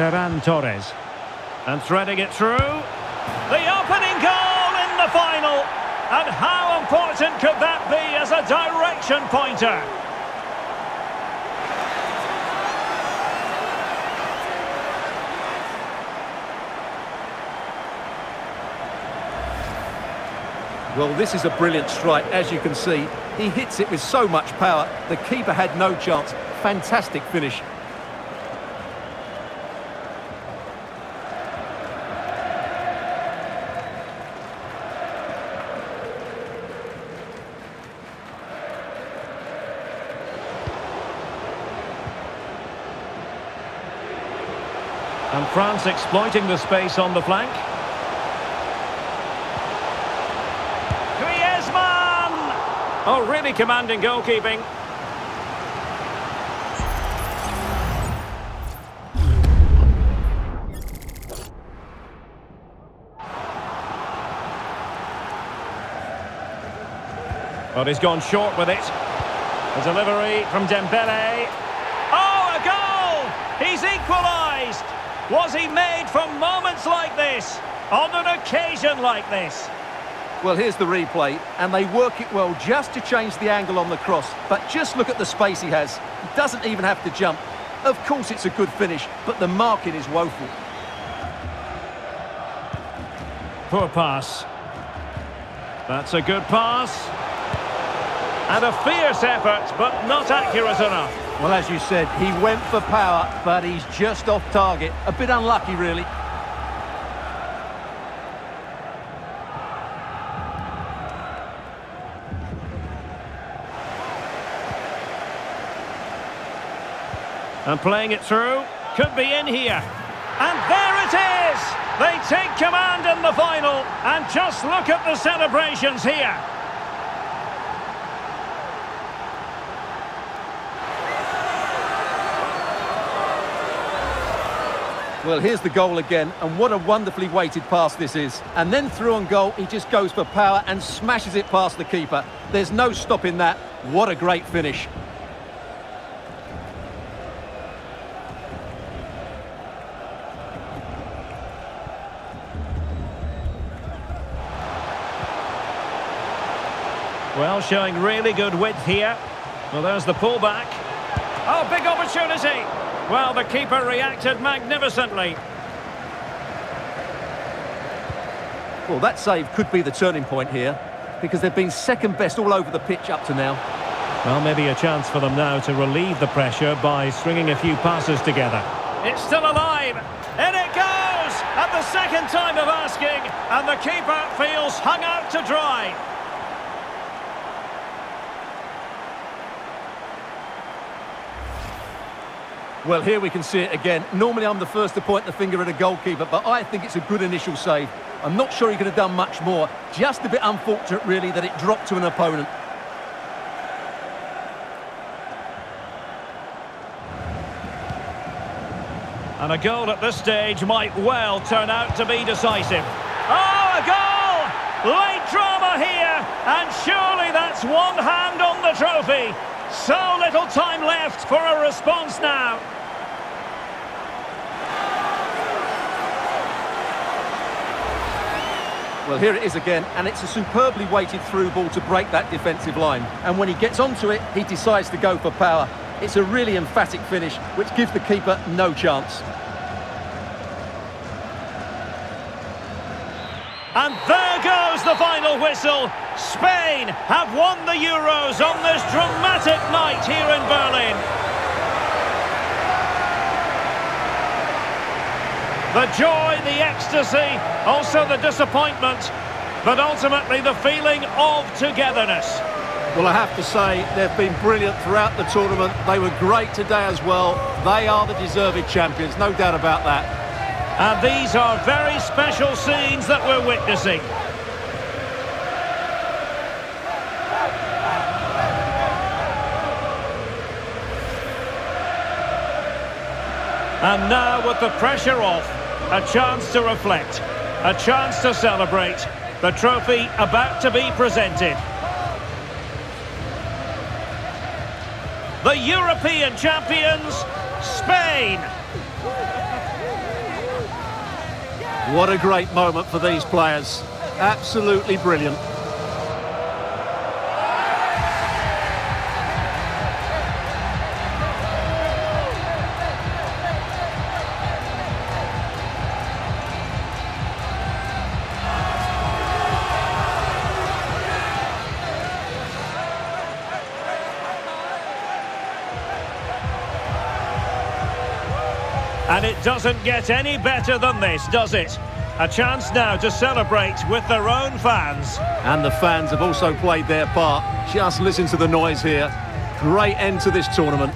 Ferran Torres. And threading it through. The opening goal in the final. And how important could that be as a direction pointer? Well, this is a brilliant strike, as you can see. He hits it with so much power. The keeper had no chance. Fantastic finish. And France exploiting the space on the flank. Griezmann! Oh, really commanding goalkeeping. But he's gone short with it. A delivery from Dembele. Oh, a goal! He's equalised! Was he made for moments like this, on an occasion like this? Well, here's the replay, and they work it well just to change the angle on the cross. But just look at the space he has. He doesn't even have to jump. Of course, it's a good finish, but the marking is woeful. Poor pass. That's a good pass. And a fierce effort, but not accurate enough. Well, as you said, he went for power, but he's just off target. A bit unlucky, really. And playing it through. Could be in here. And there it is! They take command in the final. And just look at the celebrations here. Well, here's the goal again, and what a wonderfully weighted pass this is. And then through on goal, he just goes for power and smashes it past the keeper. There's no stopping that. What a great finish. Well, showing really good width here. Well, there's the pullback. Oh, big opportunity! Well, the keeper reacted magnificently. Well, that save could be the turning point here, because they've been second best all over the pitch up to now. Well, maybe a chance for them now to relieve the pressure by stringing a few passes together. It's still alive. In it goes! At the second time of asking, and the keeper feels hung out to dry. Well, here we can see it again. Normally, I'm the first to point the finger at a goalkeeper, but I think it's a good initial save. I'm not sure he could have done much more. Just a bit unfortunate, really, that it dropped to an opponent. And a goal at this stage might well turn out to be decisive. Oh, a goal! Late drama here, and surely that's one hand on the trophy. So little time left for a response now. Well, here it is again, and it's a superbly weighted through ball to break that defensive line. And when he gets onto it, he decides to go for power. It's a really emphatic finish, which gives the keeper no chance. And there goes the final whistle. Spain have won the Euros on this dramatic night here in Berlin. The joy, the ecstasy, also the disappointment, but ultimately the feeling of togetherness. Well, I have to say, they've been brilliant throughout the tournament. They were great today as well. They are the deserved champions, no doubt about that. And these are very special scenes that we're witnessing. And now with the pressure off, a chance to reflect, a chance to celebrate, the trophy about to be presented. The European champions, Spain! What a great moment for these players. Absolutely brilliant. And it doesn't get any better than this, does it? A chance now to celebrate with their own fans. And the fans have also played their part. Just listen to the noise here. Great end to this tournament.